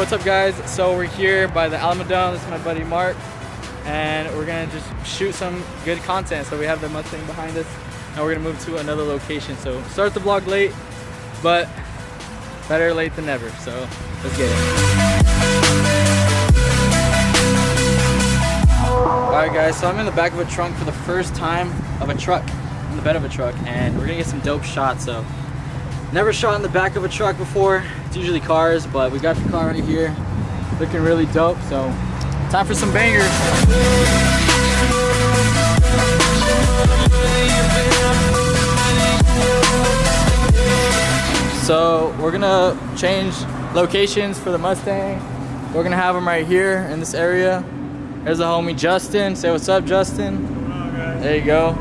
what's up guys? So we're here by the Alamodome. This is my buddy Mark, and we're gonna just shoot some good content. So we have the Mustang behind us, and we're gonna move to another location. So start the vlog late, but better late than never. So let's get it. All right guys, so I'm in the back of a trunk for the first time of a truck, in the bed of a truck, and we're gonna get some dope shots. So never shot in the back of a truck before. It's usually cars, but we got the car right here. Looking really dope, so time for some bangers. So we're gonna change locations for the Mustang. We're gonna have them right here in this area. There's the homie Justin. Say what's up, Justin. What's going on, guys? There you go.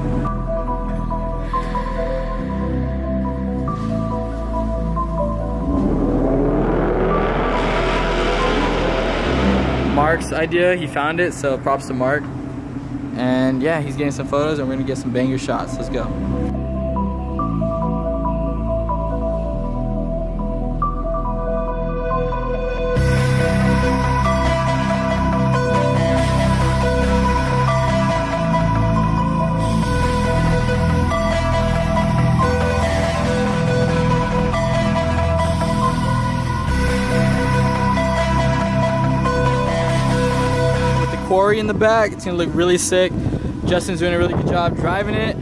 Mark's idea, he found it, so props to Mark. And yeah, he's getting some photos and we're gonna get some banger shots. Let's go. Quarry in the back, it's gonna look really sick. Justin's doing a really good job driving it.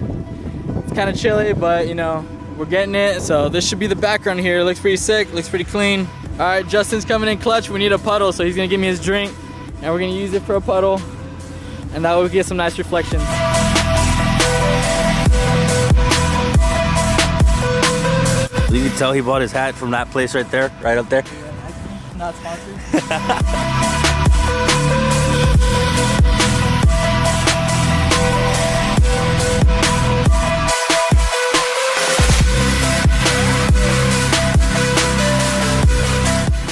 It's kind of chilly, but you know, we're getting it. So this should be the background here. It looks pretty sick, looks pretty clean. All right, Justin's coming in clutch. We need a puddle, so he's gonna give me his drink and we're gonna use it for a puddle, and that will get some nice reflections. You can tell he bought his hat from that place right there, right up there. Yeah, not sponsored.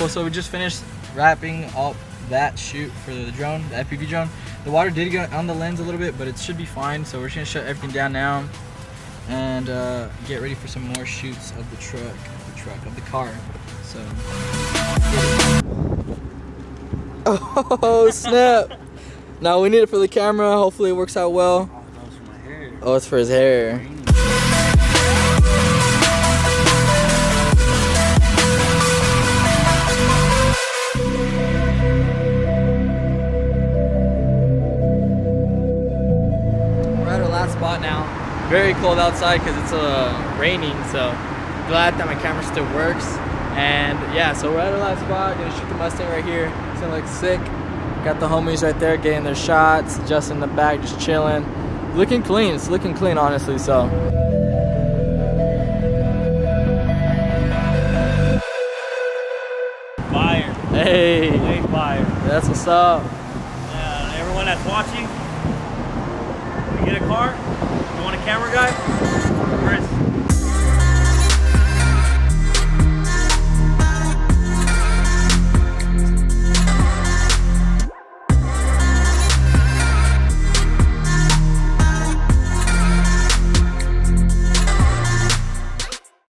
So we just finished wrapping up that shoot for the drone, the FPV drone. The water did get on the lens a little bit, but it should be fine. So we're just gonna shut everything down now and get ready for some more shoots of the car. So. Oh snap! Now we need it for the camera. Hopefully it works out well. Oh, that was for my hair. Oh, it's for his hair. Spot now. Very cold outside because it's raining, so glad that my camera still works. And yeah, so we're at our last spot. Gonna shoot the Mustang right here. It's gonna look sick. Got the homies right there getting their shots. Just in the back, just chilling. Looking clean. It's looking clean, honestly. So. Fire. Hey. Way fire. That's what's up. Everyone that's watching. Get a car? You want a camera guy?